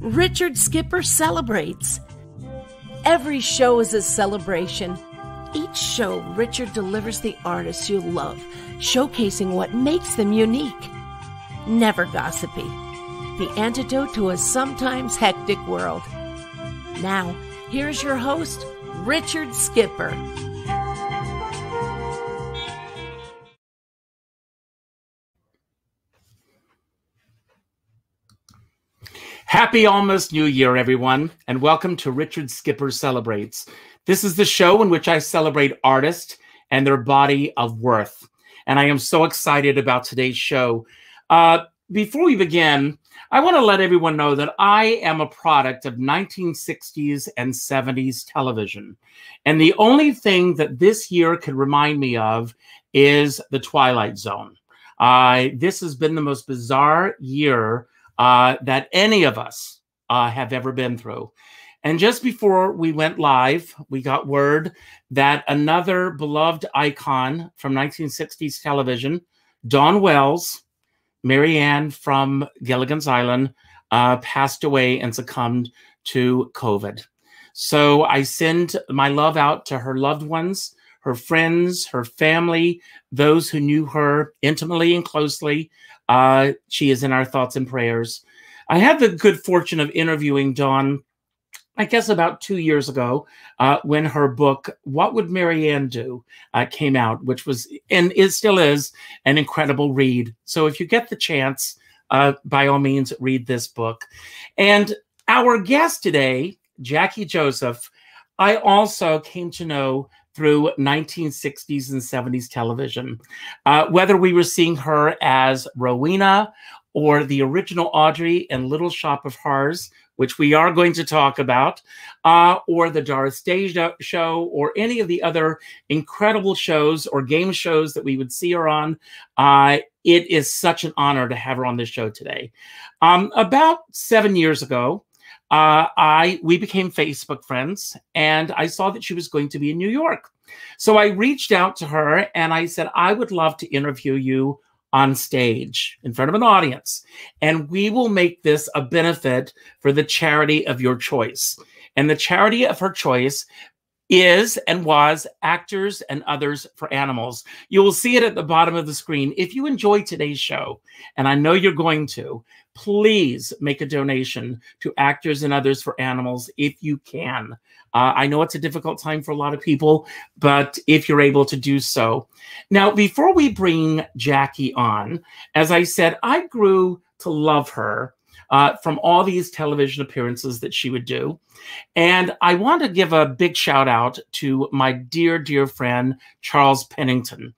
Richard Skipper celebrates. Every show is a celebration. Each show, Richard delivers the artists you love, showcasing what makes them unique. Never gossipy. The antidote to a sometimes hectic world. Now, here's your host, Richard Skipper. Happy almost New Year, everyone, and welcome to Richard Skipper Celebrates. This is the show in which I celebrate artists and their body of worth, and I am so excited about today's show. Before we begin, I want to let everyone know that I am a product of 1960s and 70s television, and the only thing that this year could remind me of is The Twilight Zone. This has been the most bizarre year that any of us have ever been through. And just before we went live, we got word that another beloved icon from 1960s television, Dawn Wells, Marianne from Gilligan's Island, passed away and succumbed to COVID. So I send my love out to her loved ones, her friends, her family, those who knew her intimately and closely. She is in our thoughts and prayers. I had the good fortune of interviewing Dawn, I guess about 2 years ago, when her book, What Would Marianne Do?, came out, which was, and it still is, an incredible read. So if you get the chance, by all means, read this book. And our guest today, Jackie Joseph, I also came to know through 1960s and 70s television. Whether we were seeing her as Rowena or the original Audrey in Little Shop of Horrors, which we are going to talk about, or The Doris Day Show, or any of the other incredible shows or game shows that we would see her on. It is such an honor to have her on this show today. About 7 years ago, we became Facebook friends, and I saw that she was going to be in New York. So I reached out to her, and I said, I would love to interview you on stage in front of an audience, and we will make this a benefit for the charity of your choice. And the charity of her choice is and was Actors and Others for Animals. You will see it at the bottom of the screen. If you enjoy today's show, and I know you're going to, please make a donation to Actors and Others for Animals if you can. I know it's a difficult time for a lot of people, but if you're able to do so. Now, before we bring Jackie on, as I said, I grew to love her from all these television appearances that she would do. And I want to give a big shout out to my dear, dear friend, Charles Pennington,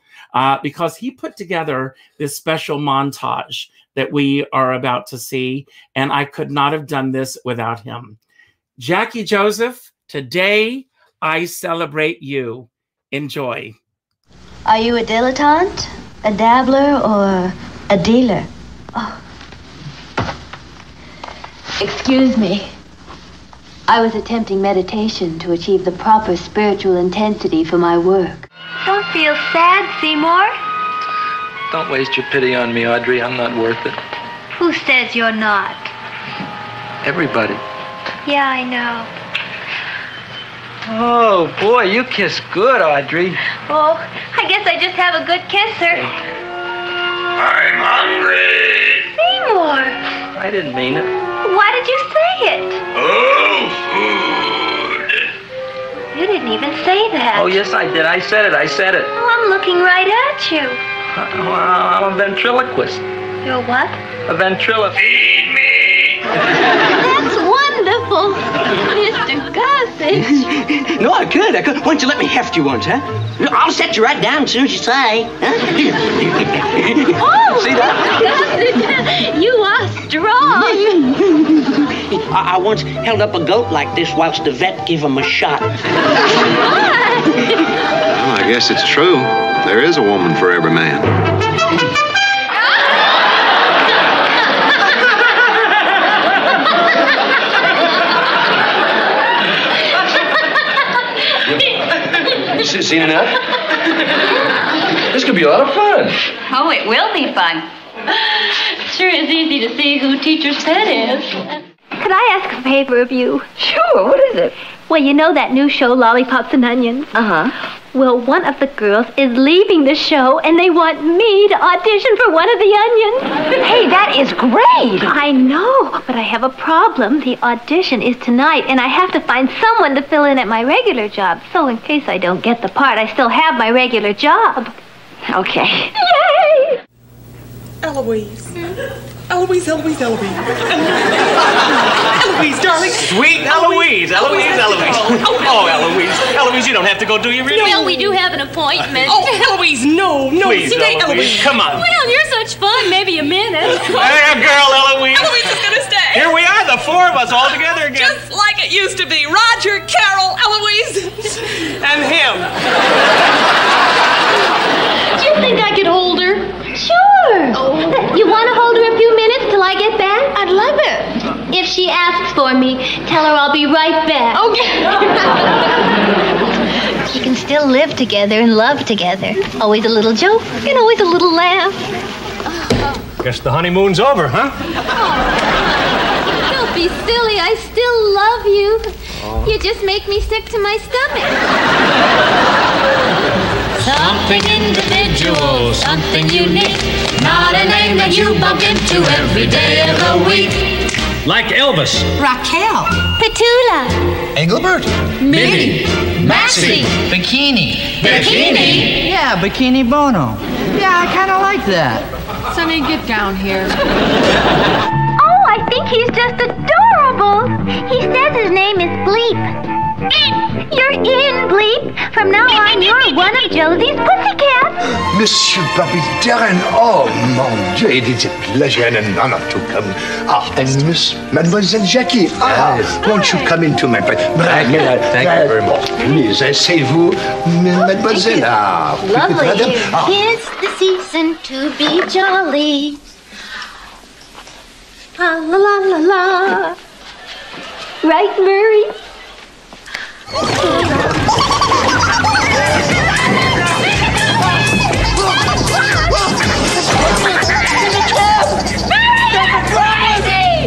because he put together this special montage that we are about to see, and I could not have done this without him. Jackie Joseph, today I celebrate you. Enjoy. Are you a dilettante, a dabbler, or a dealer? Oh. Excuse me. I was attempting meditation to achieve the proper spiritual intensity for my work. Don't feel sad, Seymour. Don't waste your pity on me, Audrey. I'm not worth it. Who says you're not? Everybody. Yeah, I know. Oh, boy, you kiss good, Audrey. Oh, I guess I just have a good kisser. I'm hungry. Seymour. I didn't mean it. Why did you say it? Oh, food. You didn't even say that. Oh, yes, I did. I said it. I said it. Oh, I'm looking right at you. Well, I'm a ventriloquist. You're what? A ventriloquist. Feed me. That's wonderful, Mr. Gossage. No, I could. I could. Why don't you let me heft you once, huh? I'll set you right down as soon as you say. Huh? Oh, see that? Gossage, you are strong. I once held up a goat like this whilst the vet gave him a shot. Well, I guess it's true. There is a woman for every man. Seen enough? This could be a lot of fun. Oh, it will be fun. Sure is easy to see who teacher's pet is. Could Could I ask a favor of you? Sure, what is it? Well, you know that new show, Lollipops and Onions? Uh-huh. Well, one of the girls is leaving the show, and they want me to audition for one of the onions. Hey, that is great. I know, but I have a problem. The audition is tonight, and I have to find someone to fill in at my regular job. So in case I don't get the part, I still have my regular job. Okay. Yay! Eloise. Eloise, Eloise, Eloise. Eloise, darling. Sweet Eloise. Eloise, Eloise. Oh, Eloise. Eloise, you don't have to go do your reading. Well, we do have an appointment. Oh, Eloise, no, no. Please, stay, Eloise. Come on. Well, you're such fun. Maybe a minute. There, girl, Eloise. Eloise is going to stay. Here we are, the four of us all together again. Just like it used to be. Roger, Carol, Eloise. And him. Do you think I could hold her? Sure. Oh. You want to hold her a few minutes till I get back? I'd love it. If she asks for me, tell her I'll be right back. Okay. You can still live together and love together. Always a little joke and always a little laugh. Guess the honeymoon's over, huh? Oh. Don't be silly. I still love you. Oh. You just make me sick to my stomach. Something individual, something unique. Not a name that you bump into every day of the week. Like Elvis, Raquel, Petula, Engelbert, Minnie, Maxie, Bikini, Bikini. Yeah, Bikini Bono. Yeah, I kind of like that. Sonny, get down here. Oh, I think he's just adorable. He says his name is Bleep. You're in, Bleep. From now on, you're one of Josie's pussycats. Monsieur Papidarin, oh, mon Dieu, it is a pleasure and an honor to come. Ah, and Miss Mademoiselle Jackie, ah, yes. Won't you come into my place? Thank you very much. Please, c'est vous, Mademoiselle. Ah, lovely. Here's the season to be jolly. La la la la la. Right, Murray? Mary!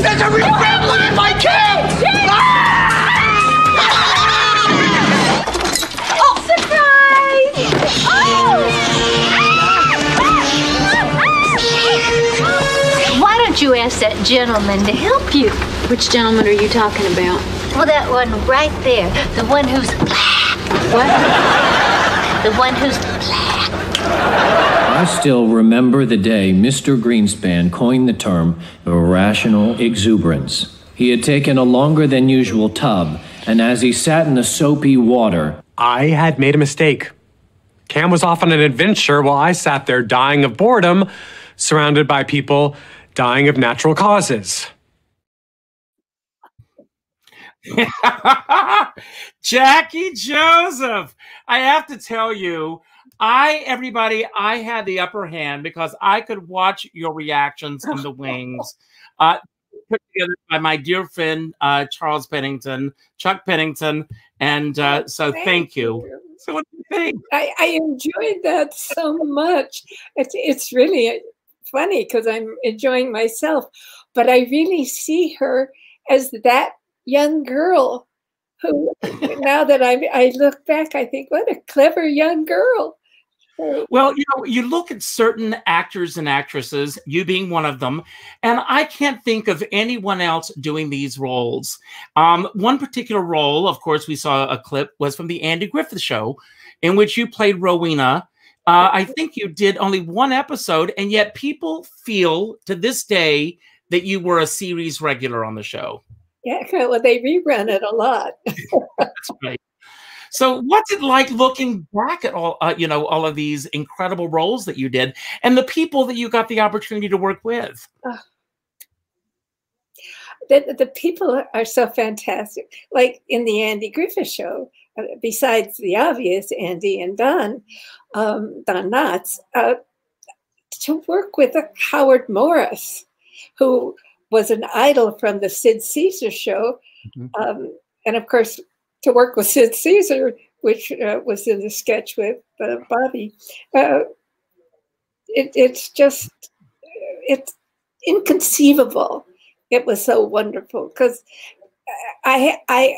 There's a real family in my cave! Oh, surprise! Oh! Why don't you ask that gentleman to help you? Which gentleman are you talking about? Well, that one right there. The one who's black. What? The one who's black. I still remember the day Mr. Greenspan coined the term irrational exuberance. He had taken a longer than usual tub, and as he sat in the soapy water... I had made a mistake. Cam was off on an adventure while I sat there dying of boredom, surrounded by people dying of natural causes. Jackie Joseph, I have to tell you, everybody, I had the upper hand because I could watch your reactions from the wings, put together by my dear friend Charles Pennington, Chuck Pennington, and so thank you. So what do you think? I enjoyed that so much. It's really funny because I'm enjoying myself, but I really see her as that young girl who, now that I look back, I think, what a clever young girl. Well, you know, you look at certain actors and actresses, you being one of them, and I can't think of anyone else doing these roles. One particular role, of course, we saw a clip, was from the Andy Griffith Show, in which you played Rowena. I think you did only one episode, and yet people feel to this day that you were a series regular on the show. Yeah, well, they rerun it a lot. That's right. So what's it like looking back at all, you know, all of these incredible roles that you did and the people that you got the opportunity to work with? Oh. The people are so fantastic. Like in the Andy Griffith Show, besides the obvious Andy and Don Knotts, to work with Howard Morris, who was an idol from the Sid Caesar show. And of course, to work with Sid Caesar, which was in the sketch with Bobby, it's inconceivable It was so wonderful because I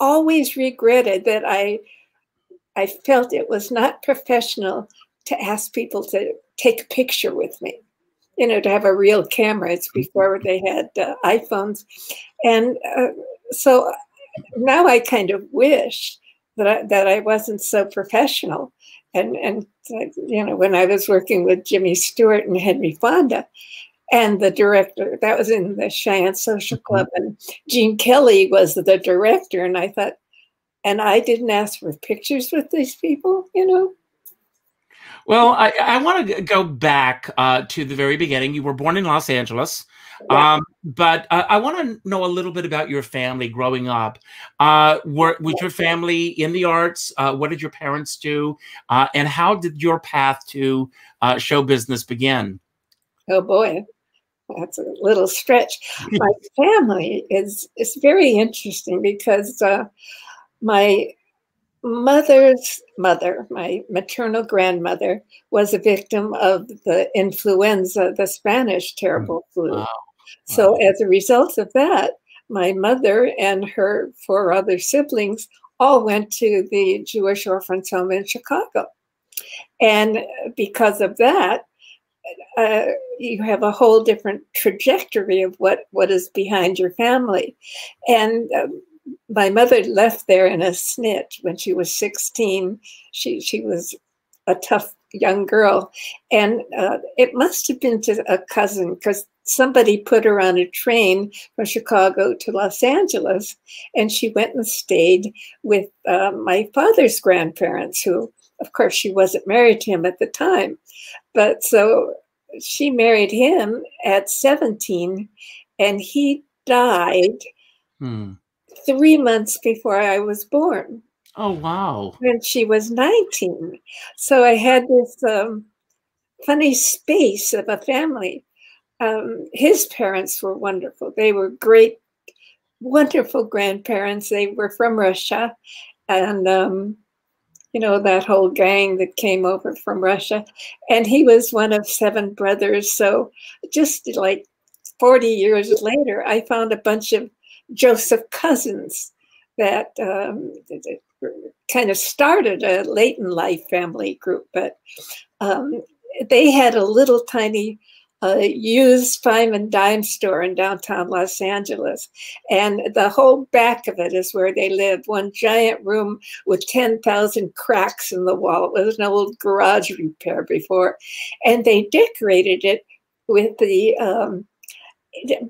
always regretted that I felt it was not professional to ask people to take a picture with me, you know, to have a real camera. It's before they had iPhones. And so now I kind of wish that I wasn't so professional. And you know, when I was working with Jimmy Stewart and Henry Fonda, and the director, that was in the Cheyenne Social Club, and Gene Kelly was the director, and I thought, and I didn't ask for pictures with these people, you know? Well, I want to go back to the very beginning. You were born in Los Angeles, yeah. but I want to know a little bit about your family growing up. Was your family in the arts? What did your parents do? And how did your path to show business begin? Oh, boy. That's a little stretch. My family is very interesting because my mother's mother, my maternal grandmother, was a victim of the influenza, the Spanish terrible flu. Wow. So wow. As a result of that, my mother and her 4 other siblings all went to the Jewish Orphans Home in Chicago. And because of that, you have a whole different trajectory of what is behind your family. And my mother left there in a snitch when she was 16. She was a tough young girl. And it must have been to a cousin, because somebody put her on a train from Chicago to Los Angeles. And she went and stayed with my father's grandparents, who, of course, she wasn't married to him at the time. But so she married him at 17, and he died 3 months before I was born. Oh, wow. When she was 19. So I had this funny space of a family. His parents were wonderful. They were great, wonderful grandparents. They were from Russia, and you know, that whole gang that came over from Russia. And he was one of 7 brothers. So just like 40 years later, I found a bunch of Joseph cousins that kind of started a late in life family group. But they had a little tiny used dime and dime store in downtown Los Angeles. And the whole back of it is where they lived, one giant room with 10,000 cracks in the wall. It was an old garage repair before. And they decorated it with the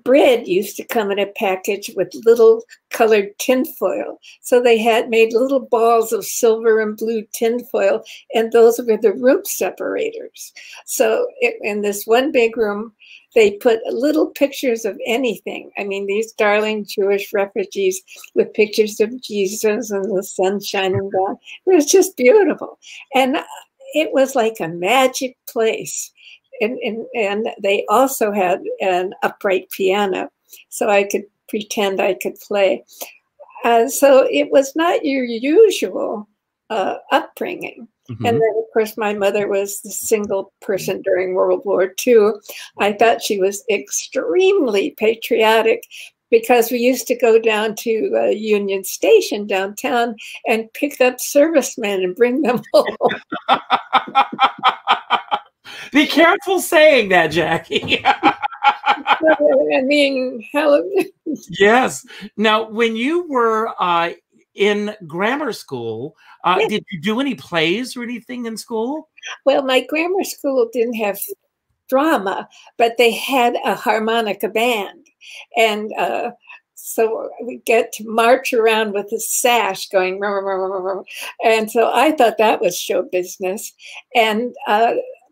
bread used to come in a package with little colored tinfoil. So they had made little balls of silver and blue tinfoil, and those were the room separators. So in this one big room, they put little pictures of anything. I mean, these darling Jewish refugees with pictures of Jesus and the sun shining down. It was just beautiful. And it was like a magic place. And they also had an upright piano, so I could pretend I could play. So it was not your usual upbringing. Mm-hmm. And then, of course, my mother was the single person during World War II. I thought she was extremely patriotic, because we used to go down to Union Station downtown and pick up servicemen and bring them home. Be careful saying that, Jackie. I mean, hello. Yes. Now, when you were in grammar school, yes. Did you do any plays or anything in school? Well, my grammar school didn't have drama, but they had a harmonica band. And so we get to march around with a sash going, rum, rum, rum, rum. And so I thought that was show business. And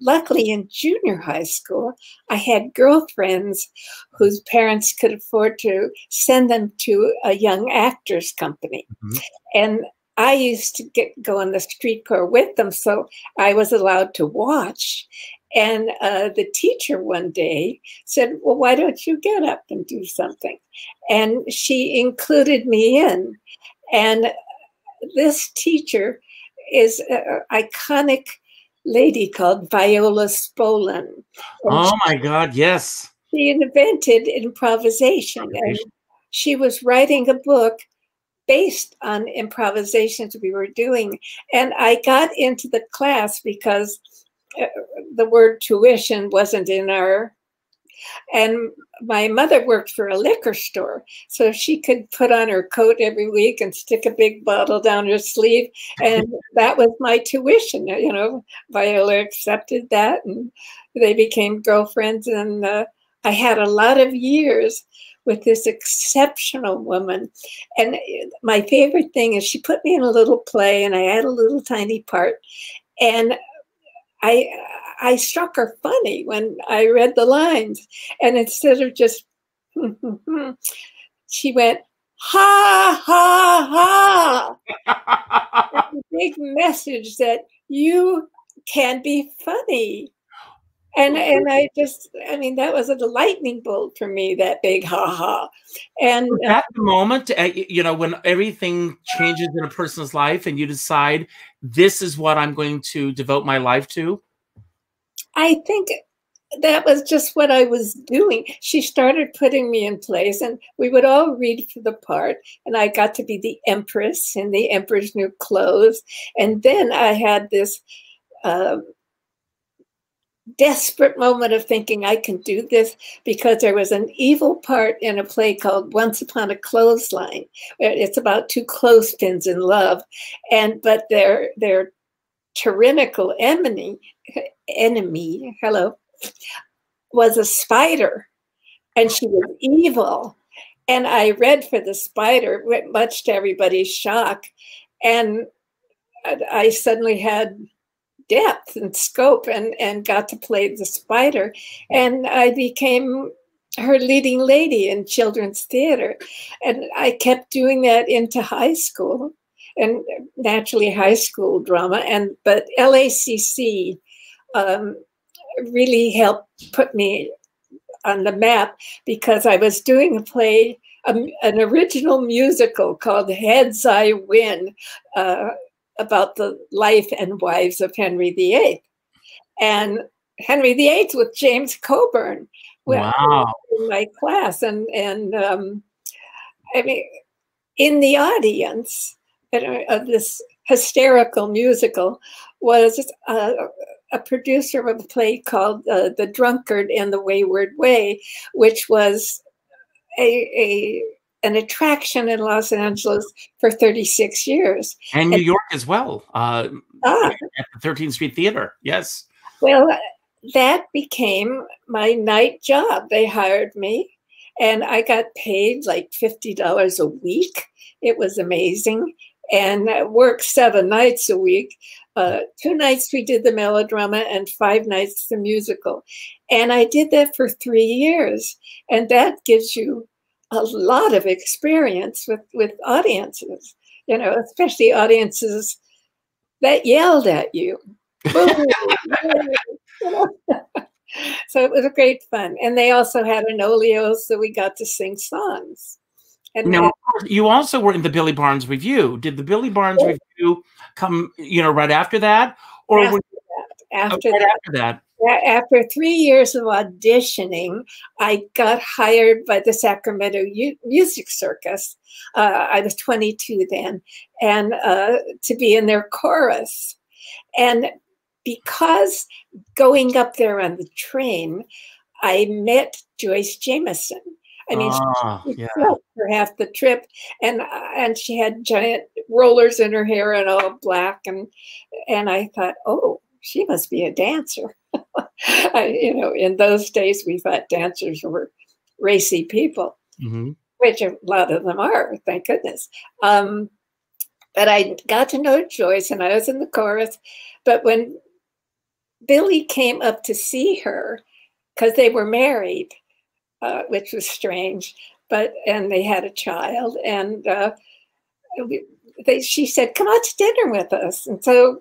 luckily, in junior high school, I had girlfriends whose parents could afford to send them to a young actors company. Mm-hmm. And I used to go on the streetcar with them, so I was allowed to watch. And the teacher one day said, well, why don't you get up and do something? And she included me in. And this teacher is an iconic lady called Viola Spolin. Oh my God, yes. She invented improvisation. And she was writing a book based on improvisations we were doing. And I got into the class because the word tuition wasn't in our, and my mother worked for a liquor store, so she could put on her coat every week and stick a big bottle down her sleeve, and that was my tuition. You know, Viola accepted that, and they became girlfriends, and I had a lot of years with this exceptional woman. And my favorite thing is she put me in a little play, and I had a little tiny part, and I struck her funny when I read the lines. And instead of just, she went, ha, ha, ha. That's a big message that you can be funny. And I just, I mean, that was a lightning bolt for me, that big ha, ha. And at the moment, you know, when everything changes in a person's life and you decide, this is what I'm going to devote my life to? I think that was just what I was doing. She started putting me in place, and we would all read for the part, and I got to be the Empress in the Emperor's New Clothes. And then I had this desperate moment of thinking I can do this, because there was an evil part in a play called Once Upon a Clothesline. It's about two clothespins in love, and but they're tyrannical enemy was a spider, and she was evil, and I read for the spider, much to everybody's shock, and I suddenly had depth and scope, and got to play the spider, and I became her leading lady in children's theater, and I kept doing that into high school. And naturally high school drama, and but LACC really helped put me on the map, because I was doing a play, an original musical called Heads I Win, about the life and wives of Henry VIII. And Henry VIII with James Coburn. Wow. In my class, and I mean, in the audience of this hysterical musical was a producer of a play called The Drunkard and the Wayward Way, which was an attraction in Los Angeles for 36 years. And New York as well, at the 13th Street Theater, yes. Well, that became my night job. They hired me, and I got paid like $50 a week. It was amazing. And worked 7 nights a week. 2 nights we did the melodrama, and 5 nights the musical. And I did that for 3 years. And that gives you a lot of experience with audiences, you know, especially audiences that yelled at you. So it was great fun. And they also had an olio, so we got to sing songs. And now, you also were in the Billy Barnes Review. Did the Billy Barnes Review come, you know, right after that? Or after that. After 3 years of auditioning, I got hired by the Sacramento Music Circus. I was 22 then, and to be in their chorus. And because going up there on the train, I met Joyce Jameson. I mean, she felt for half the trip, and she had giant rollers in her hair and all black, and I thought, oh, she must be a dancer. You know, in those days we thought dancers were racy people, which a lot of them are, thank goodness. But I got to know Joyce, and I was in the chorus. But when Billy came up to see her, because they were married, which was strange, and they had a child, and she said, "Come out to dinner with us." And so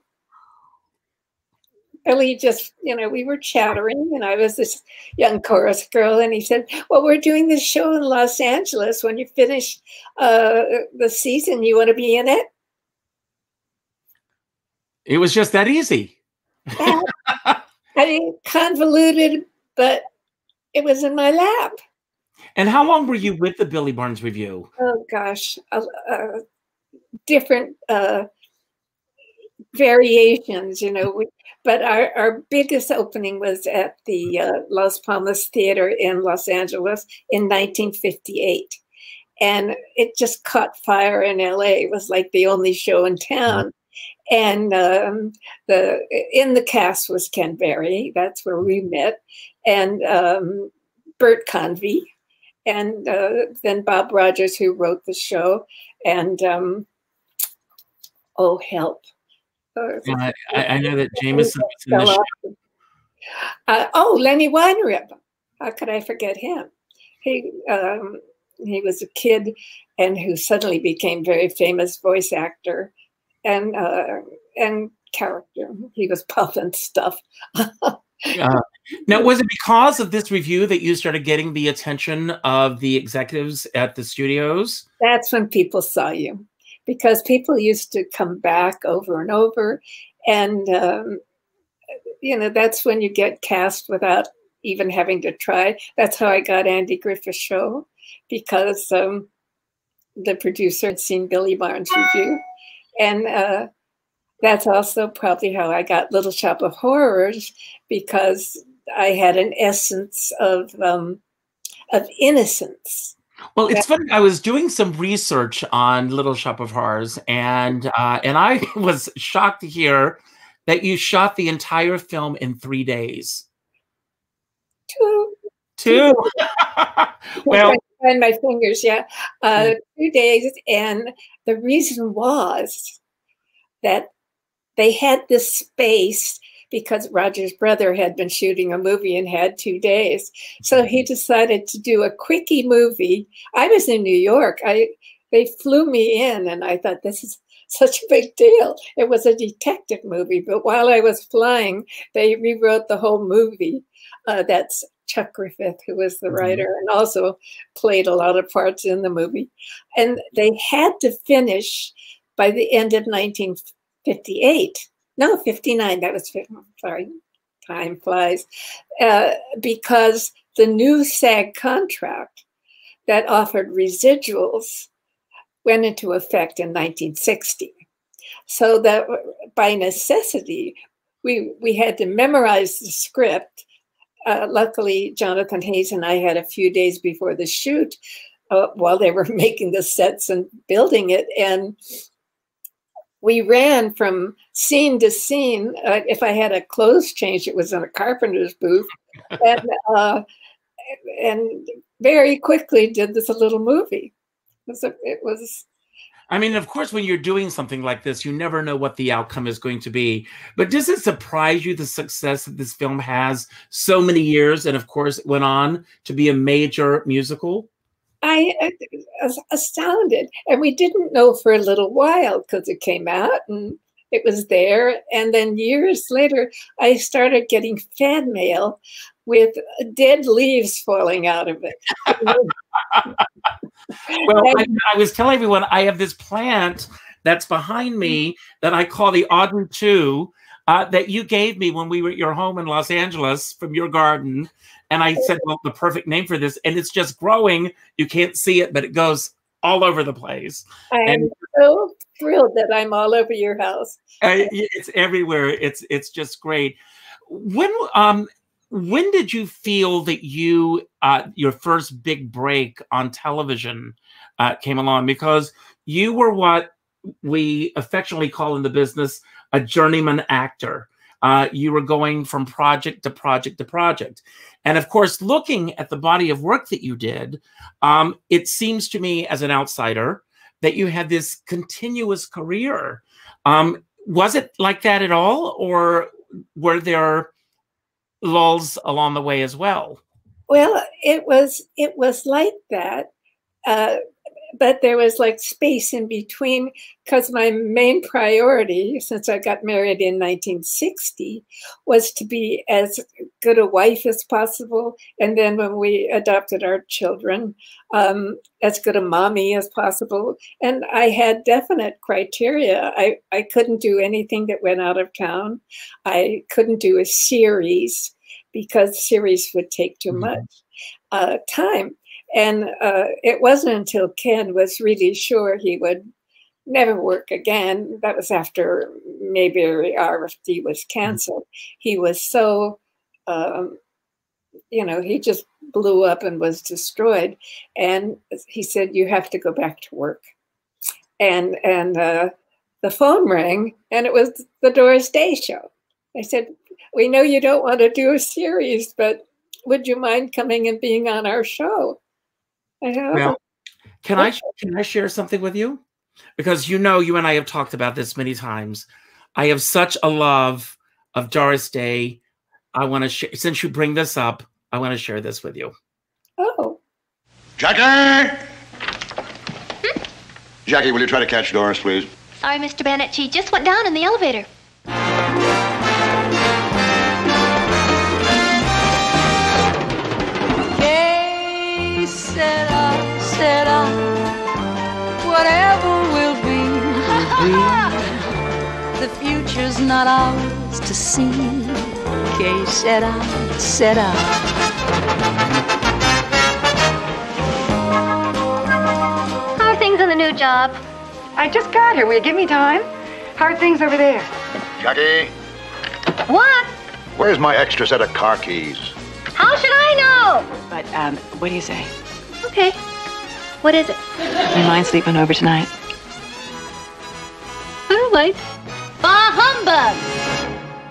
Billy just, you know, we were chattering, and I was this young chorus girl, and he said, "Well, we're doing this show in Los Angeles. When you finish the season, you want to be in it?" It was just that easy. I mean, convoluted, but It was in my lap. And how long were you with the Billy Barnes Review? Oh, gosh. Different variations, you know. But our biggest opening was at the Las Palmas Theater in Los Angeles in 1958. And it just caught fire in L.A. It was like the only show in town. And in the cast was Ken Berry. That's where we met. And Burt Convy. And then Bob Rogers, who wrote the show. And, oh, help. Yeah, I know that Jameson was in the show. Oh, Lenny Weinrib. How could I forget him? He was a kid and who suddenly became very famous voice actor and character. He was Puff and Stuff. Now, was it because of this review that you started getting the attention of the executives at the studios? That's when people saw you, because people used to come back over and over. And, you know, that's when you get cast without even having to try. That's how I got Andy Griffith Show, because the producer had seen Billy Barnes Review. And that's also probably how I got Little Shop of Horrors, because I had an essence of innocence. Well, it's funny. I was doing some research on Little Shop of Horrors, and I was shocked to hear that you shot the entire film in 3 days. Two. Well, and my fingers, yeah. 2 days. And the reason was that they had this space because Roger's brother had been shooting a movie and had 2 days. So he decided to do a quickie movie. I was in New York. They flew me in, and I thought, this is such a big deal. It was a detective movie. But while I was flying, they rewrote the whole movie. That's Chuck Griffith, who was the writer and also played a lot of parts in the movie. And they had to finish by the end of 1958. No, 59, that was, sorry, time flies. Because the new SAG contract that offered residuals went into effect in 1960. So that by necessity, we had to memorize the script. Luckily, Jonathan Hayes and I had a few days before the shoot while they were making the sets and building it. And we ran from scene to scene. If I had a clothes change, it was in a carpenter's booth. And very quickly did this little movie. It was I mean, of course, when you're doing something like this, you never know what the outcome is going to be. But does it surprise you the success that this film has so many years? And of course, it went on to be a major musical. I was astounded. And we didn't know for a little while because it came out and it was there. And then years later, I started getting fan mail with dead leaves falling out of it. Well, I was telling everyone I have this plant that's behind me that I call the Audrey 2 that you gave me when we were at your home in Los Angeles from your garden. And I said, well, the perfect name for this. And it's just growing. You can't see it, but it goes all over the place. I'm so thrilled that I'm all over your house. It's everywhere. It's just great. When did you feel that you your first big break on television came along? Because you were what we affectionately call in the business a journeyman actor. You were going from project to project to project. And of course, looking at the body of work that you did, it seems to me as an outsider that you had this continuous career. Was it like that at all? Or were there lulls along the way as well? Well, it was like that, but there was like space in between, because my main priority, since I got married in 1960, was to be as good a wife as possible, and then when we adopted our children, as good a mommy as possible. And I had definite criteria. I couldn't do anything that went out of town. I couldn't do a series, because series would take too much. time. And it wasn't until Ken was really sure he would never work again. That was after Mayberry RFD was canceled. He was so, you know, he just blew up and was destroyed. And he said, you have to go back to work. And the phone rang, and it was the Doris Day Show. I said, we know you don't want to do a series, but would you mind coming and being on our show? Now, can I share something with you? Because you know, you and I have talked about this many times. I have such a love of Doris Day. I want to share, since you bring this up, I want to share this with you. Oh. Jackie! Hmm? Jackie, will you try to catch Doris, please? Sorry, Mr. Bennett. She just went down in the elevator. Hey, said I, whatever will be, will be. The future's not ours to see. Kay, said I. How are things on the new job? I just got here. Will you give me time? How are things over there? Jackie? What? Where's my extra set of car keys? How should I know? But, what do you say? Okay. What is it? You mind sleeping over tonight? I don't mind. Bah humbug!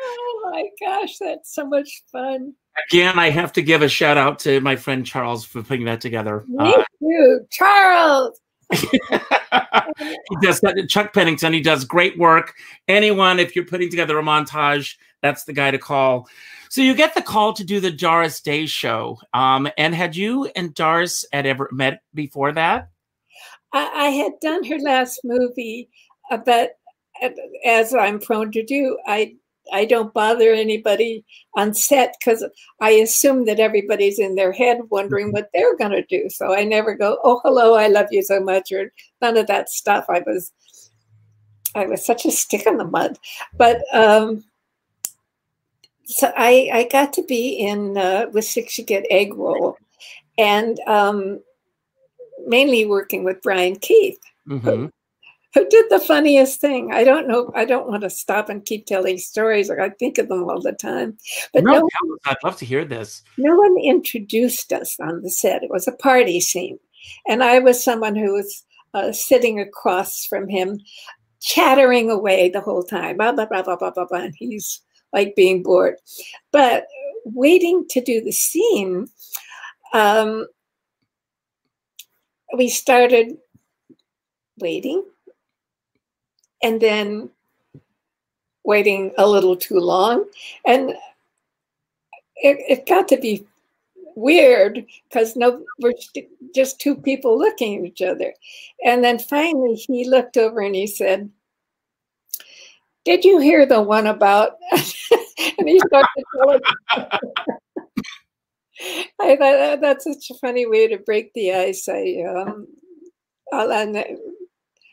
Oh my gosh, that's so much fun. Again, I have to give a shout out to my friend Charles for putting that together. Thank you, Charles! He does that, Chuck Pennington, he does great work. Anyone, if you're putting together a montage, that's the guy to call. So you get the call to do the Doris Day Show. And had you and Doris had ever met before that? I had done her last movie, but as I'm prone to do, I don't bother anybody on set because I assume that everybody's in their head wondering what they're going to do. So I never go, oh, hello, I love you so much, or none of that stuff. I was such a stick in the mud. But so I got to be in With Six You Get Egg Roll, and mainly working with Brian Keith. Mm-hmm. Who did the funniest thing? I don't know. I don't want to stop and keep telling stories. Like I think of them all the time. But no, I'd love to hear this. No one introduced us on the set. It was a party scene. And I was someone who was sitting across from him, chattering away the whole time. Blah, blah, blah, blah, blah, blah, blah. And he's like being bored. But waiting to do the scene, we started waiting. And then waiting a little too long. And it got to be weird because we're just two people looking at each other. And then finally he looked over and he said, did you hear the one about? And he started telling me. I thought, oh, that's such a funny way to break the ice.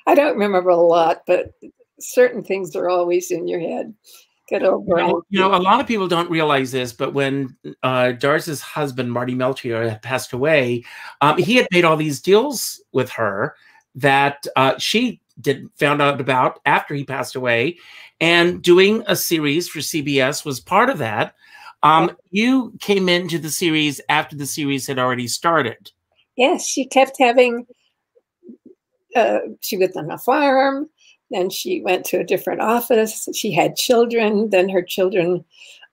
I don't remember a lot, but certain things are always in your head. Good old Brian. You know, a lot of people don't realize this, but when Doris's husband, Marty Melchior, passed away, he had made all these deals with her that she found out about after he passed away. And doing a series for CBS was part of that. You came into the series after the series had already started. Yes, she kept having... she was on a farm, then she went to a different office. She had children, then her children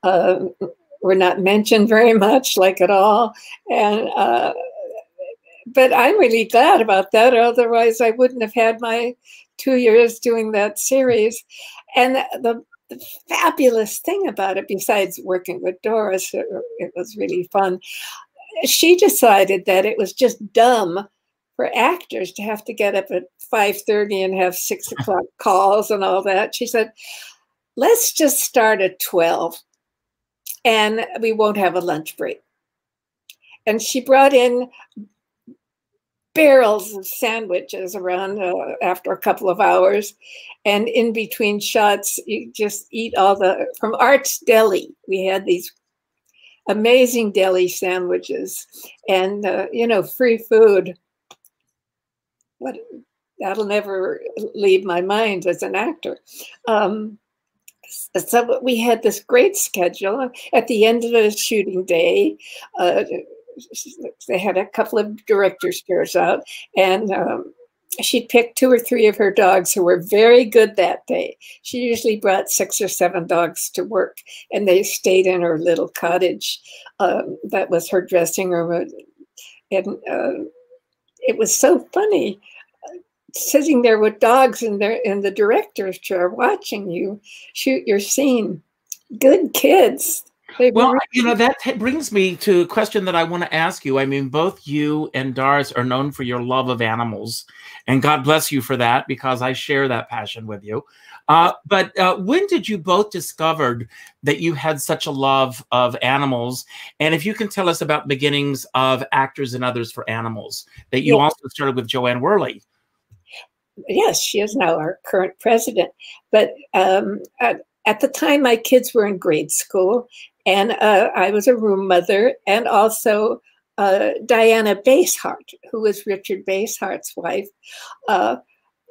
were not mentioned very much, like at all. And but I'm really glad about that. Otherwise, I wouldn't have had my 2 years doing that series. And the fabulous thing about it, besides working with Doris, it was really fun. She decided that it was just dumb for actors to have to get up at 5:30 and have 6 o'clock calls and all that. She said, let's just start at 12 and we won't have a lunch break. And she brought in barrels of sandwiches around after a couple of hours. And in between shots, you just eat all the, from Art's Deli, we had these amazing deli sandwiches and, you know, free food. What, that'll never leave my mind as an actor. So we had this great schedule. At the end of the shooting day, they had a couple of director's chairs out, and she picked 2 or 3 of her dogs who were very good that day. She usually brought 6 or 7 dogs to work, and they stayed in her little cottage. That was her dressing room. And it was so funny sitting there with dogs in the director's chair watching you shoot your scene. Good kids. Well, you know, that brings me to a question that I want to ask you. I mean, both you and Doris are known for your love of animals, and God bless you for that, because I share that passion with you. But when did you both discover that you had such a love of animals? And if you can tell us about beginnings of Actors and Others for Animals, that you also started with Joanne Worley. Yes, she is now our current president. But at the time, my kids were in grade school. And I was a room mother, and also Diana Basehart, who was Richard Basehart's wife,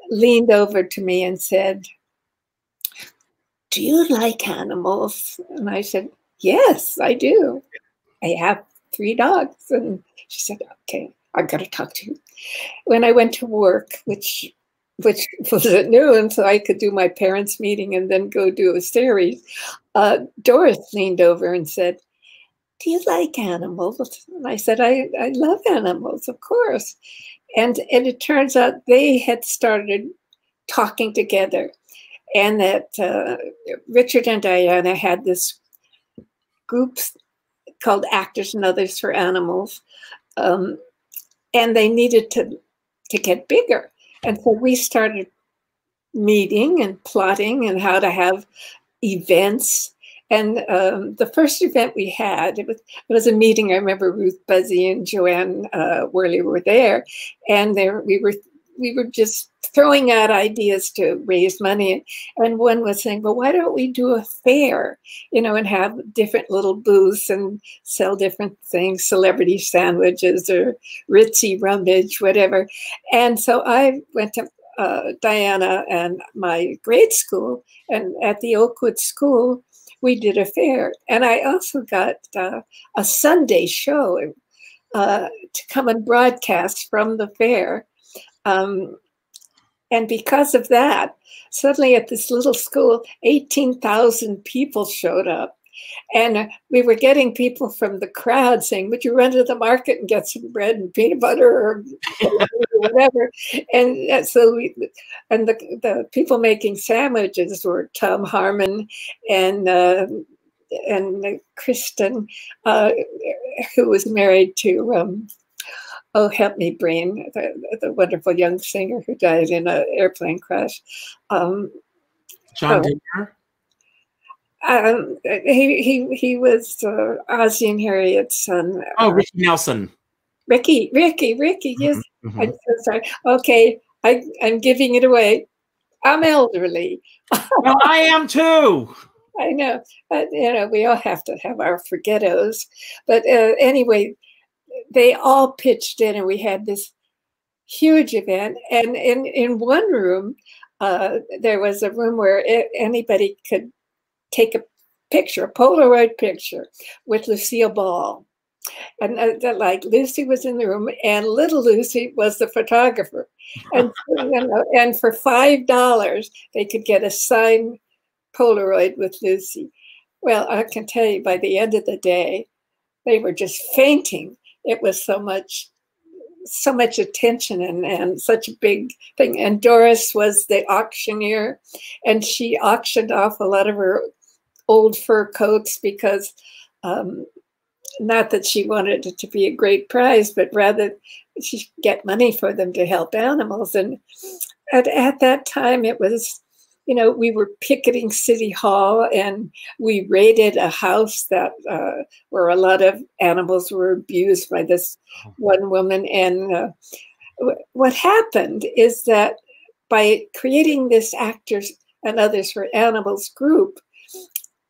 leaned over to me and said, "Do you like animals?" And I said, "Yes, I do. I have 3 dogs." And she said, "Okay, I've got to talk to you." When I went to work, which was at noon, so I could do my parents' meeting and then go do a series, Doris leaned over and said, "Do you like animals?" And I said, I love animals, of course. And it turns out they had started talking together, and that Richard and Diana had this group called Actors and Others for Animals, and they needed to get bigger. And so we started meeting and plotting and how to have events. And the first event we had, it was a meeting. I remember Ruth Buzzy and Joanne Worley were there, and we were just throwing out ideas to raise money. And one was saying, "Well, why don't we do a fair, you know, and have different little booths and sell different things, celebrity sandwiches or ritzy rummage, whatever." And so I went to Diana and my grade school, and at the Oakwood School, we did a fair. And I also got a Sunday show to come and broadcast from the fair. And because of that, suddenly at this little school, 18,000 people showed up. And we were getting people from the crowd saying, "Would you run to the market and get some bread and peanut butter or whatever?" And so, the people making sandwiches were Tom Harmon and Kristen, who was married to oh, help me, Brain, the wonderful young singer who died in an airplane crash. John Denver. He was Ozzie and Harriet's son. Oh, Ricky Nelson. Ricky. Yes, mm-hmm. I'm so sorry. Okay, I'm giving it away. I'm elderly. Well, I am too. I know, but you know, we all have to have our forgettos. But anyway, they all pitched in, and we had this huge event. And in one room, there was a room where anybody could take a picture, a Polaroid picture, with Lucille Ball. And like Lucy was in the room, and little Lucy was the photographer. And, you know, and for $5, they could get a signed Polaroid with Lucy. Well, I can tell you, by the end of the day, they were just fainting. It was so much attention and such a big thing. And Doris was the auctioneer, and she auctioned off a lot of her old fur coats because not that she wanted it to be a great prize, but rather she get money for them to help animals. And at that time, it was, you know, we were picketing City Hall, and we raided a house that where a lot of animals were abused by this one woman. And what happened is that by creating this Actors and Others for Animals group,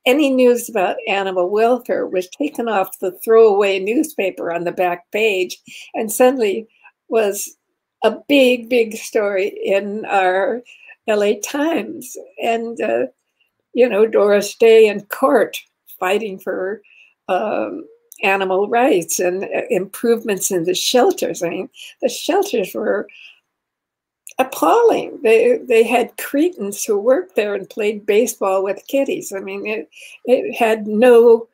any news about animal welfare was taken off the throwaway newspaper on the back page and suddenly was a big, big story in our LA Times. And, you know, Doris Day in court fighting for animal rights and improvements in the shelters. I mean, the shelters were appalling. They had Cretans who worked there and played baseball with kitties. I mean, it had no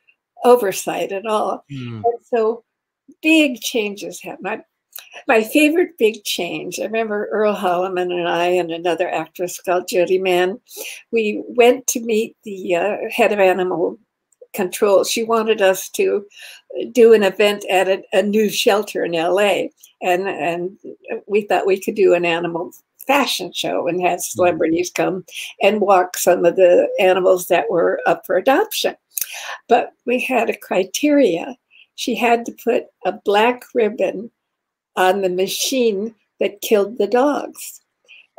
oversight at all. Mm. And so big changes happened. My favorite big change, I remember Earl Holliman and I and another actress called Jody Mann, we went to meet the head of animal control. She wanted us to do an event at a new shelter in LA. And we thought we could do an animal fashion show and have celebrities come and walk some of the animals that were up for adoption. But we had a criteria. She had to put a black ribbon on the machine that killed the dogs.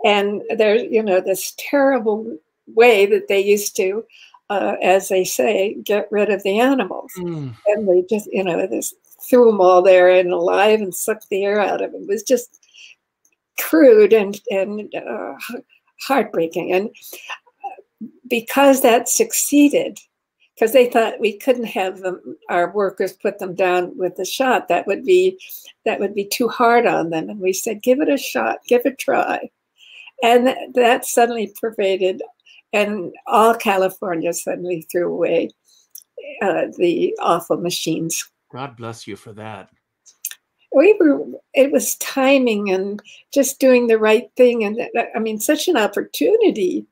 And there's, you know, this terrible way that they used to, as they say, get rid of the animals. Mm. And they just, you know, this threw them all there and alive and sucked the air out of them. It was just crude and heartbreaking. And because that succeeded, because they thought we couldn't have them, our workers put them down with a shot. That would be too hard on them. And we said, give it a shot, give it a try. And that suddenly pervaded, and all California suddenly threw away the awful machines. God bless you for that. It was timing and just doing the right thing. And I mean, such an opportunity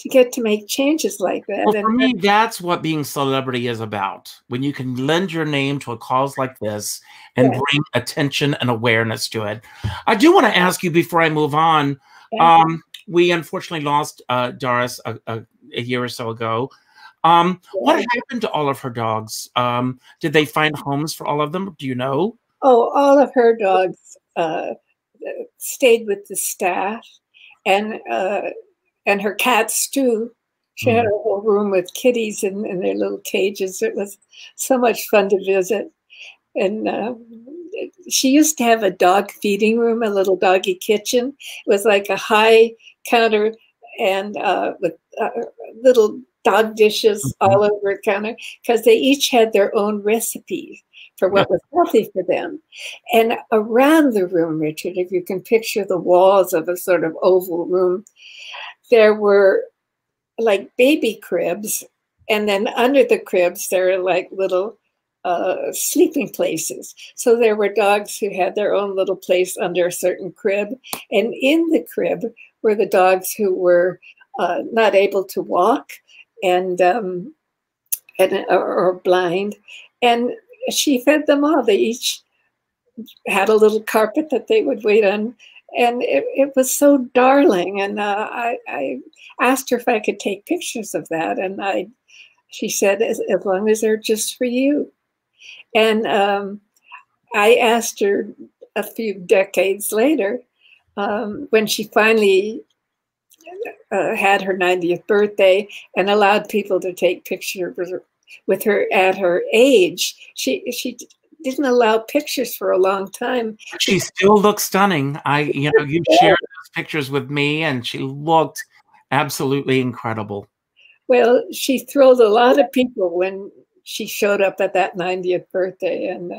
to get to make changes like that. Well, for me, that's what being celebrity is about. When you can lend your name to a cause like this and bring attention and awareness to it. I do want to ask you before I move on. Yeah. We unfortunately lost Doris a year or so ago. What happened to all of her dogs? Did they find homes for all of them? Do you know? Oh, all of her dogs stayed with the staff, and her cats too. She had a whole room with kitties in their little cages. It was so much fun to visit. And she used to have a dog feeding room, a little doggy kitchen. It was like a high counter and with little dog dishes all over the counter, because they each had their own recipe for what was healthy for them. And around the room, Richard, if you can picture the walls of a sort of oval room, there were like baby cribs. And then under the cribs, there are like little sleeping places. So there were dogs who had their own little place under a certain crib. And in the crib were the dogs who were not able to walk, or blind. And she fed them all. They each had a little carpet that they would wait on. And it was so darling. And I asked her if I could take pictures of that. And she said, as long as they're just for you. And I asked her a few decades later, when she finally had her 90th birthday and allowed people to take pictures with her at her age. She didn't allow pictures for a long time. She still looks stunning. You shared those pictures with me, and she looked absolutely incredible. Well, she thrilled a lot of people when she showed up at that 90th birthday, and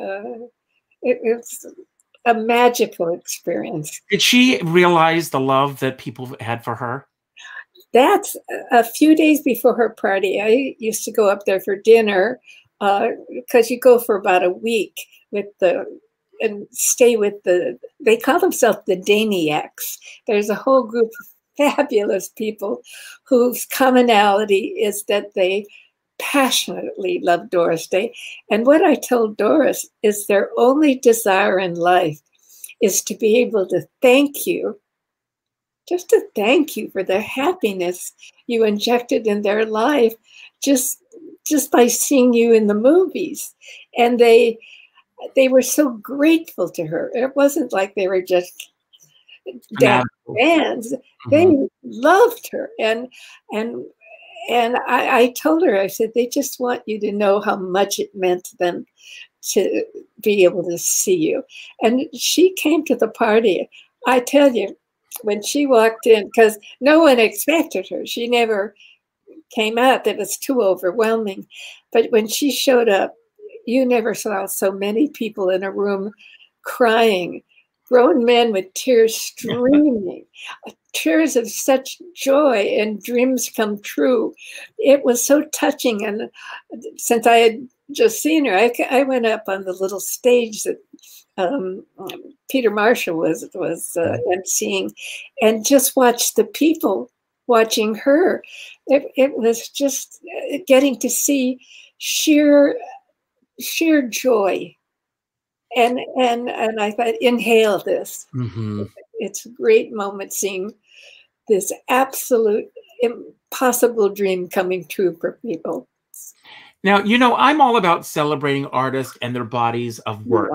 it's a magical experience. Did she realize the love that people had for her? That's a few days before her party. I used to go up there for dinner because you go for about a week and stay with they call themselves the Daniacs. There's a whole group of fabulous people whose commonality is that they passionately love Doris Day. And what I told Doris is their only desire in life is to be able to thank you, just to thank you for the happiness you injected in their life just by seeing you in the movies. And they were so grateful to her. It wasn't like they were just down fans. They loved her. And I told her, I said, they just want you to know how much it meant to them to be able to see you. And she came to the party. I tell you, when she walked in, because no one expected her. She never came out. That was too overwhelming. But when she showed up, you never saw so many people in a room crying, grown men with tears streaming, tears of such joy and dreams come true. It was so touching. And since I had just seen her, I went up on the little stage that Peter Marshall was emceeing and just watched the people watching her. It was just getting to see sheer joy. And I thought, inhale this. It's a great moment seeing this absolute impossible dream coming true for people. Now, you know, I'm all about celebrating artists and their bodies of work,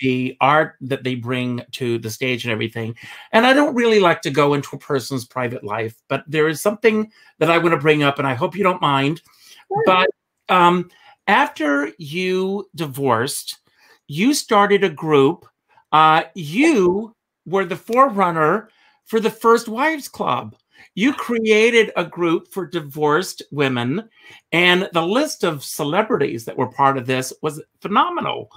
the art that they bring to the stage and everything. And I don't really like to go into a person's private life, but there is something that I want to bring up, and I hope you don't mind. But after you divorced, you started a group. You were the forerunner for the first Wives Club. You created a group for divorced women, and the list of celebrities that were part of this was phenomenal.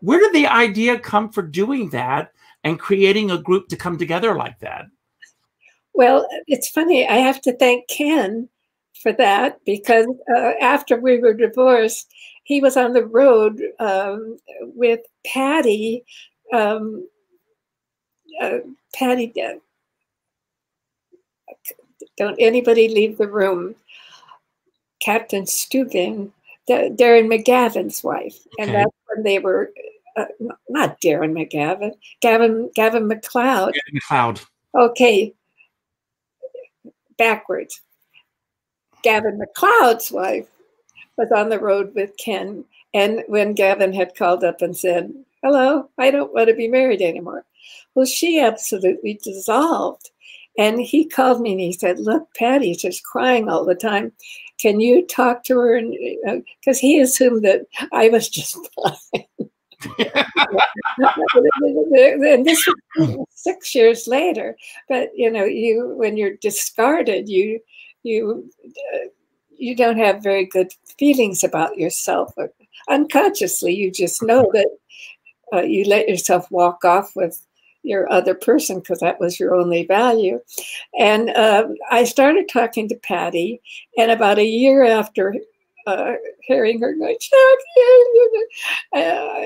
Where did the idea come for doing that and creating a group to come together like that? Well, it's funny. I have to thank Ken for that, because after we were divorced, he was on the road with Patty. Patty, don't anybody leave the room. Captain Steuben, Darren McGavin's wife, and that's when they were not Darren McGavin, Gavin McLeod. Gavin McLeod. Okay, backwards. Gavin McLeod's wife was on the road with Ken, and when Gavin had called up and said, hello, I don't want to be married anymore. Well, she absolutely dissolved. And he called me and he said, look, Patty's just crying all the time. Can you talk to her? And because he assumed that I was just fine. And this was 6 years later. But, you know, you when you're discarded, you don't have very good feelings about yourself. Unconsciously, you just know that you let yourself walk off with your other person because that was your only value. And I started talking to Patty, and about a year after hearing her going,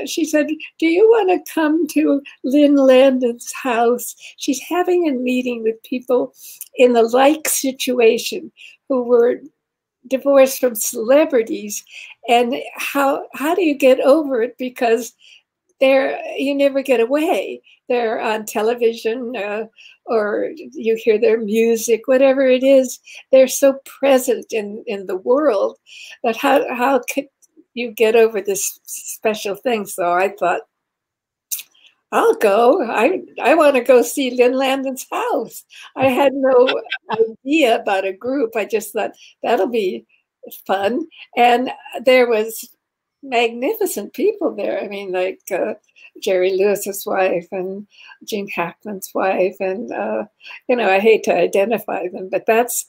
she said, do you want to come to Lynn Landon's house? She's having a meeting with people in the like situation who were divorced from celebrities, and how do you get over it, because you never get away. They're on television or you hear their music, whatever it is. They're so present in the world. But how could you get over this special thing? So I thought, I'll go. I want to go see Lynn Landon's house. I had no idea about a group. I just thought, that'll be fun. And there was magnificent people there. I mean, like Jerry Lewis's wife and Gene Hackman's wife, and you know, I hate to identify them, but that's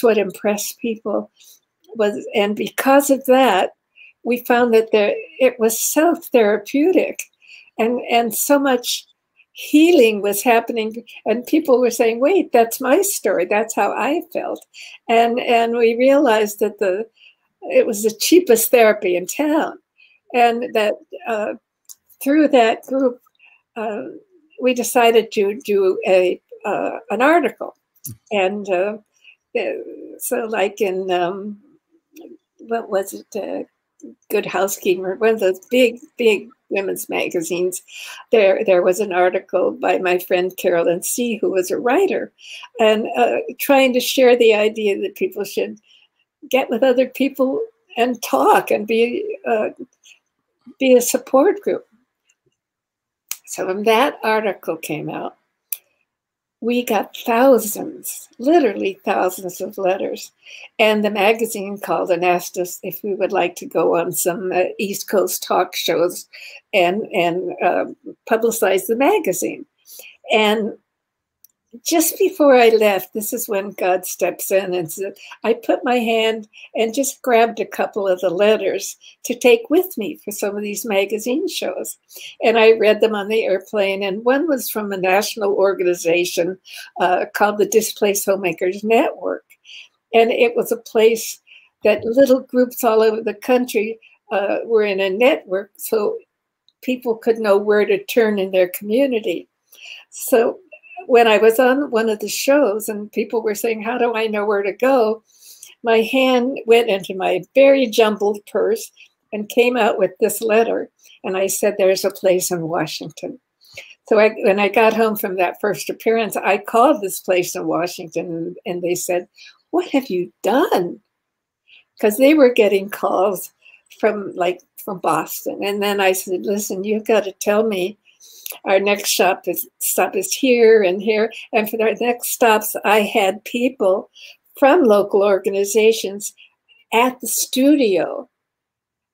what impressed people. And because of that, we found that it was so therapeutic, and so much healing was happening, and people were saying, "Wait, that's my story. That's how I felt," and we realized that it was the cheapest therapy in town. And that through that group, we decided to do an article. And so like in, what was it? Good Housekeeper, one of those big women's magazines. There was an article by my friend Carolyn C., who was a writer, and trying to share the idea that people should get with other people and talk and be a support group. So when that article came out, we got thousands, literally thousands of letters. And the magazine called and asked us if we would like to go on some East Coast talk shows and publicize the magazine. And just before I left, this is when God steps in and said, I put my hand and just grabbed a couple of the letters to take with me for some of these magazine shows. And I read them on the airplane. And one was from a national organization called the Displaced Homemakers Network. And it was a place that little groups all over the country were in a network so people could know where to turn in their community. So when I was on one of the shows and people were saying, how do I know where to go? My hand went into my very jumbled purse and came out with this letter. And I said, there's a place in Washington. So when I got home from that first appearance, I called this place in Washington and they said, what have you done? Because they were getting calls from Boston. And then I said, listen, you've got to tell me our next stop is here and here. And for our next stops, I had people from local organizations at the studio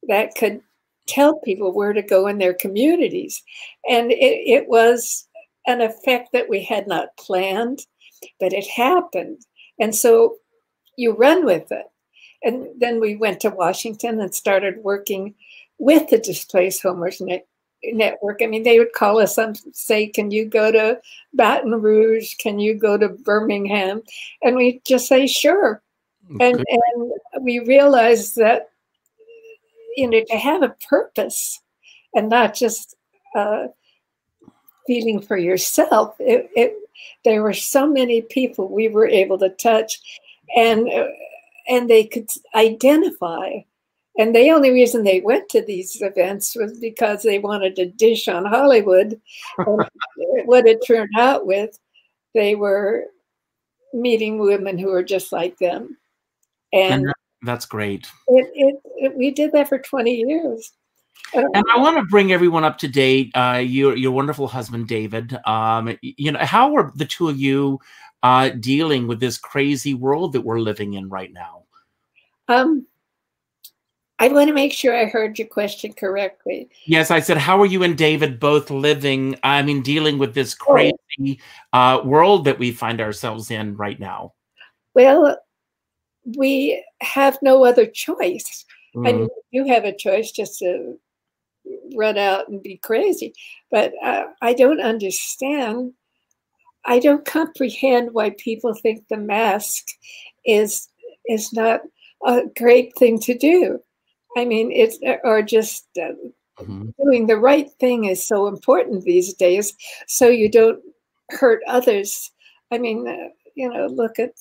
that could tell people where to go in their communities. And it was an effect that we had not planned, but it happened. And so you run with it. And then we went to Washington and started working with the Displaced Homeless Network. I mean, they would call us and say, can you go to Baton Rouge? Can you go to Birmingham? And we just say, sure. Okay. And we realized that, you know, to have a purpose and not just feeling for yourself, there were so many people we were able to touch and they could identify. And the only reason they went to these events was because they wanted to dish on Hollywood. And what it turned out with, they were meeting women who were just like them. And that's great. We did that for 20 years. And I want to bring everyone up to date. Your wonderful husband, David, you know, how are the two of you dealing with this crazy world that we're living in right now? I want to make sure I heard your question correctly. Yes, I said, how are you and David both living, dealing with this crazy world that we find ourselves in right now? Well, we have no other choice. Mm. I mean, you have a choice just to run out and be crazy. But I don't understand. I don't comprehend why people think the mask is not a great thing to do. I mean, it's or just doing the right thing is so important these days, so you don't hurt others. I mean, you know, look at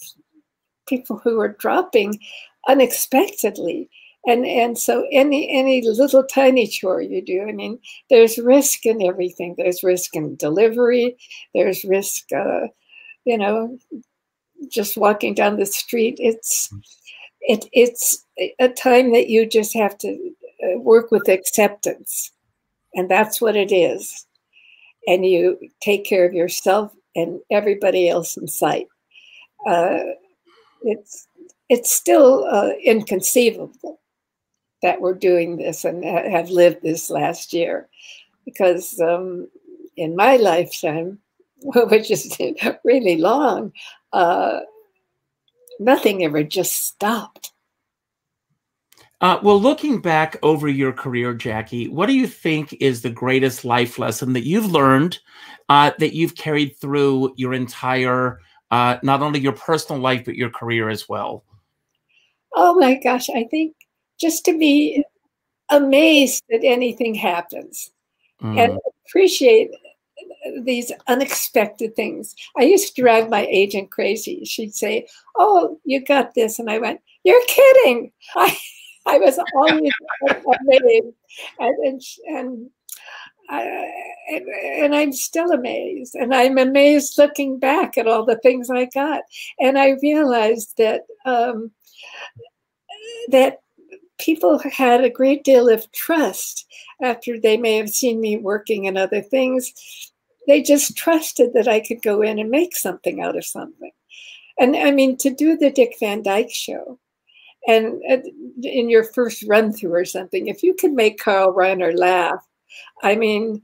people who are dropping unexpectedly, and so any little tiny chore you do. I mean, there's risk in everything. There's risk in delivery. There's risk, you know, just walking down the street. It's a time that you just have to work with acceptance, and that's what it is. And you take care of yourself and everybody else in sight. It's still inconceivable that we're doing this and have lived this last year, because in my lifetime, which is really long, nothing ever just stopped. Well, looking back over your career, Jackie, what do you think is the greatest life lesson that you've learned that you've carried through your entire, not only your personal life, but your career as well? Oh, my gosh. I think just to be amazed that anything happens and appreciate these unexpected things. I used to drive my agent crazy. She'd say, oh, you got this. And I went, you're kidding. I was always amazed, and I'm still amazed. And I'm amazed looking back at all the things I got. And I realized that, that people had a great deal of trust after they may have seen me working in other things. They just trusted that I could go in and make something out of something. And I mean, to do the Dick Van Dyke Show, and in your first run through or something, if you could make Carl Reiner laugh, I mean,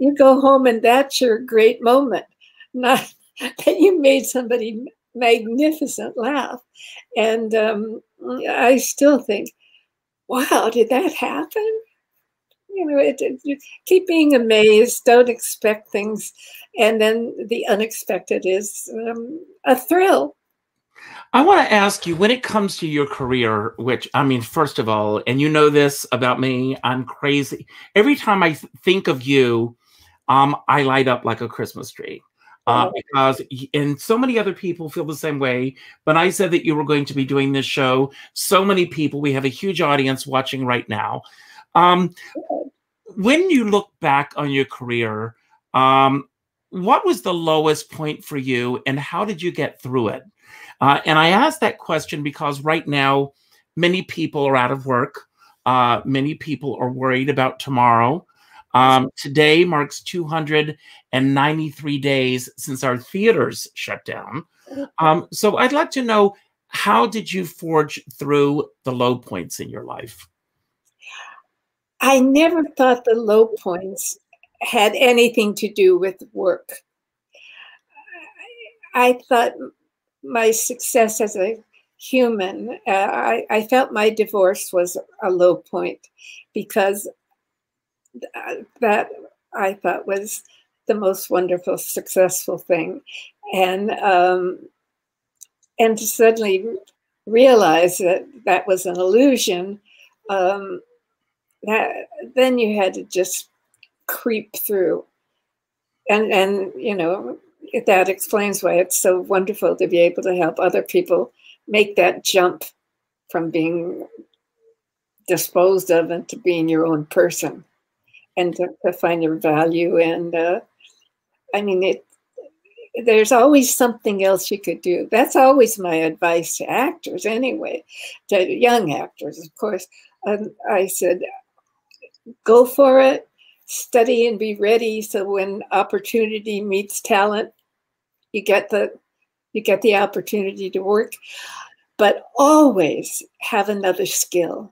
you go home and that's your great moment. Not that you made somebody magnificent laugh. And I still think, wow, did that happen? You know, you keep being amazed, don't expect things. And then the unexpected is a thrill. I want to ask you, when it comes to your career, which, I mean, first of all, and you know this about me, I'm crazy. Every time I think of you, I light up like a Christmas tree. And so many other people feel the same way. When I said that you were going to be doing this show, so many people, we have a huge audience watching right now. When you look back on your career, what was the lowest point for you and how did you get through it? And I ask that question because right now, many people are out of work. Many people are worried about tomorrow. Today marks 293 days since our theaters shut down. So I'd like to know, how did you forge through the low points in your life? I never thought the low points had anything to do with work. I thought my success as a human, I felt my divorce was a low point because that I thought was the most wonderful, successful thing. And to suddenly realize that that was an illusion, then you had to just creep through. And you know, that explains why it's so wonderful to be able to help other people make that jump from being disposed of and to being your own person. And to find your value. And I mean, there's always something else you could do. That's always my advice to actors anyway, to young actors, of course. I said, go for it, study and be ready. So when opportunity meets talent, you get the opportunity to work, but always have another skill,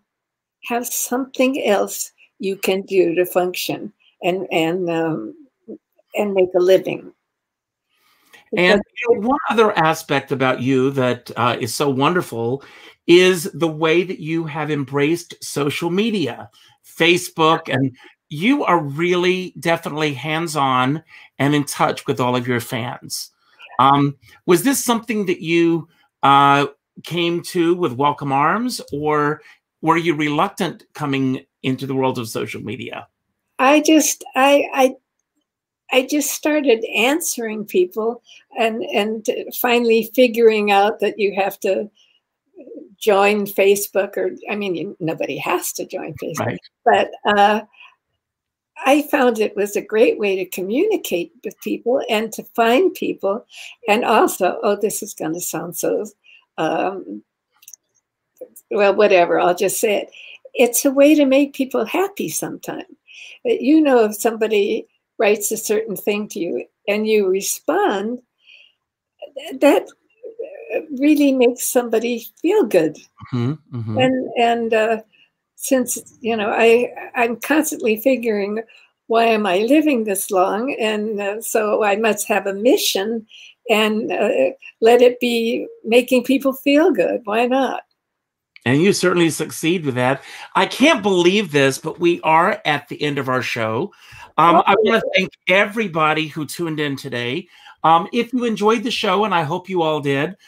have something else you can do to function and make a living. And you know, one other aspect about you that is so wonderful is the way that you have embraced social media, Facebook, and you are really definitely hands-on and in touch with all of your fans. Was this something that you came to with welcome arms, or were you reluctant coming into the world of social media? I just started answering people and finally figuring out that you have to join Facebook, or I mean, nobody has to join Facebook, right. But I found it was a great way to communicate with people and to find people. And also, oh, this is going to sound so, well, whatever, I'll just say it. It's a way to make people happy sometimes. You know, if somebody writes a certain thing to you and you respond, that really makes somebody feel good. Mm-hmm, mm-hmm. And since, you know, I'm constantly figuring, why am I living this long? And so I must have a mission, and let it be making people feel good. Why not? And you certainly succeed with that. I can't believe this, but we are at the end of our show. I want to thank everybody who tuned in today. If you enjoyed the show, and I hope you all did,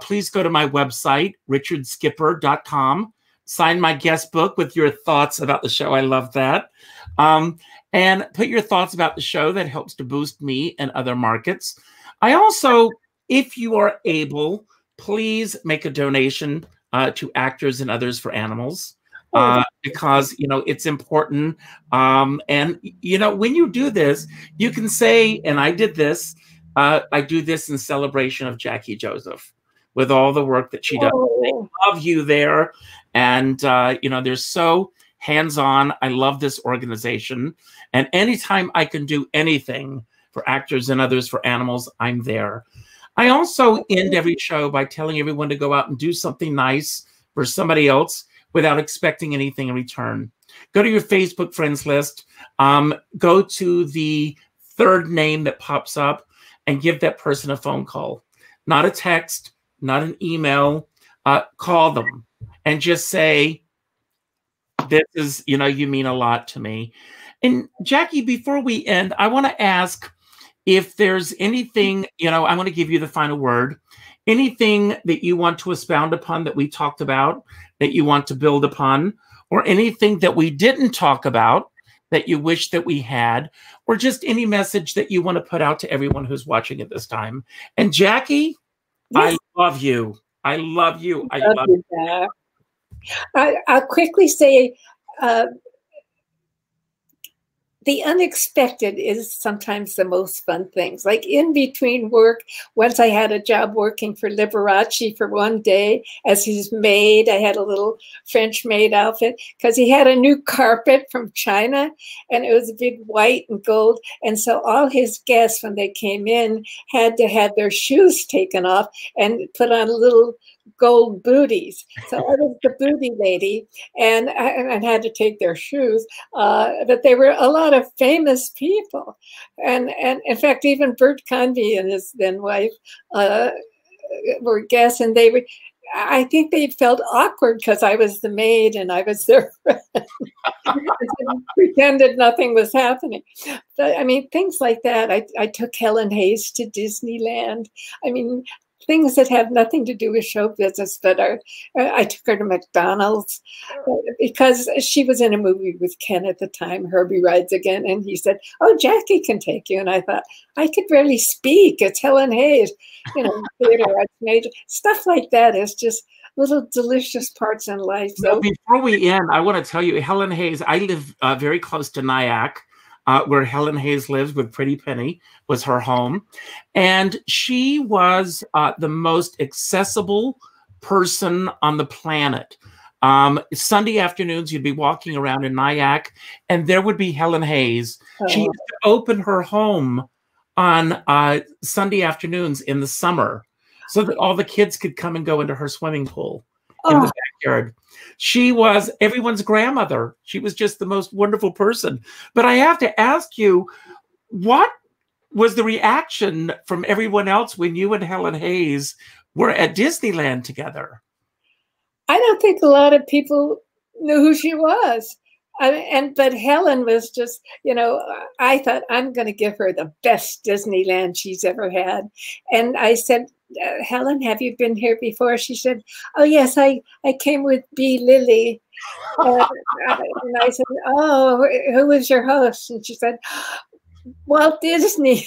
please go to my website, richardskipper.com. Sign my guest book with your thoughts about the show. I love that. And put your thoughts about the show. That helps to boost me and other markets. I also, if you are able, please make a donation to Actors and Others for Animals, because, you know, it's important. And, you know, when you do this, you can say, and I did this, I do this in celebration of Jackie Joseph with all the work that she does. Oh. I love you there. And, you know, they're so hands-on. I love this organization. And anytime I can do anything for Actors and Others for Animals. I'm there. I also end every show by telling everyone to go out and do something nice for somebody else without expecting anything in return. Go to your Facebook friends list. Go to the third name that pops up and give that person a phone call. Not a text, not an email. Call them and just say, this is, you know, you mean a lot to me. And Jackie, before we end, I want to ask if there's anything, you know, I want to give you the final word. Anything that you want to expound upon that we talked about, that you want to build upon, or anything that we didn't talk about that you wish that we had, or just any message that you want to put out to everyone who's watching at this time. And Jackie, yes. I love you. I love you. I love you. I'll quickly say the unexpected is sometimes the most fun things. Like in between work, once I had a job working for Liberace for one day as his maid. I had a little French maid outfit because he had a new carpet from China, and it was a big white and gold. And so all his guests, when they came in, had to have their shoes taken off and put on a little gold booties. So I was the booty lady, and I had to take their shoes. But they were a lot of famous people. And in fact, even Burt Convy and his then wife were guests, and they were, I think they felt awkward because I was the maid and I was their friend. Pretended nothing was happening. But I mean, things like that. I took Helen Hayes to Disneyland. I mean, things that have nothing to do with show business, but are, I took her to McDonald's because she was in a movie with Ken at the time, Herbie Rides Again, and he said, oh, Jackie can take you. And I thought, I could barely speak. It's Helen Hayes, you know, theater arts major. Stuff like that is just little delicious parts in life. So well, before we end, I want to tell you, Helen Hayes, I live very close to Nyack, where Helen Hayes lives with Pretty Penny, was her home. And she was the most accessible person on the planet. Sunday afternoons, you'd be walking around in Nyack, and there would be Helen Hayes. Oh. She used to open her home on Sunday afternoons in the summer so that all the kids could come and go into her swimming pool. Oh. In the backyard. She was everyone's grandmother. She was just the most wonderful person. But I have to ask you, what was the reaction from everyone else when you and Helen Hayes were at Disneyland together? I don't think a lot of people knew who she was. But Helen was just, you know, I thought, I'm going to give her the best Disneyland she's ever had. And I said, Helen, have you been here before? She said, oh, yes, I came with B. Lily. And I said, oh, who was your host? And she said, Walt Disney.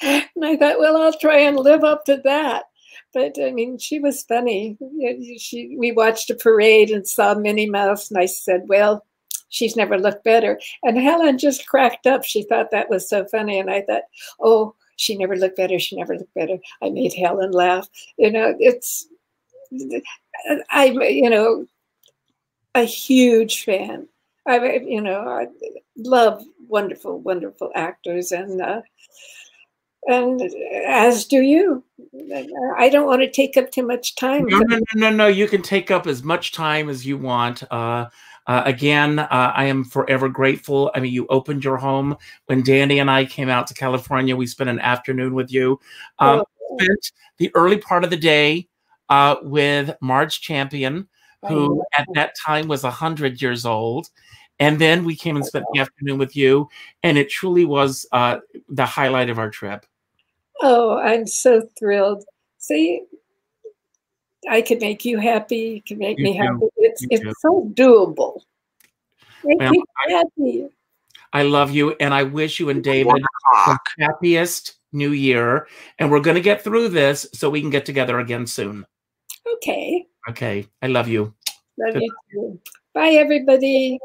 And I thought, well, I'll try and live up to that. But I mean, she was funny. We watched a parade and saw Minnie Mouse, and I said, well, she's never looked better. And Helen just cracked up. She thought that was so funny. And I thought, oh, she never looked better. She never looked better. I made Helen laugh. You know, it's, I'm, you know, a huge fan. I, you know, I love wonderful, wonderful actors, and as do you. I don't want to take up too much time. No. You can take up as much time as you want. I am forever grateful. I mean, you opened your home. When Danny and I came out to California, we spent an afternoon with you. Spent the early part of the day with Marge Champion, who at that time was 100 years old. And then we came and spent the afternoon with you. And it truly was the highlight of our trip. Oh, I'm so thrilled. See, I can make you happy. You can make me happy. It's so doable. Make me happy. I love you, and I wish you and David the happiest New Year. And we're going to get through this so we can get together again soon. Okay. Okay. I love you. Love you too. Bye, everybody.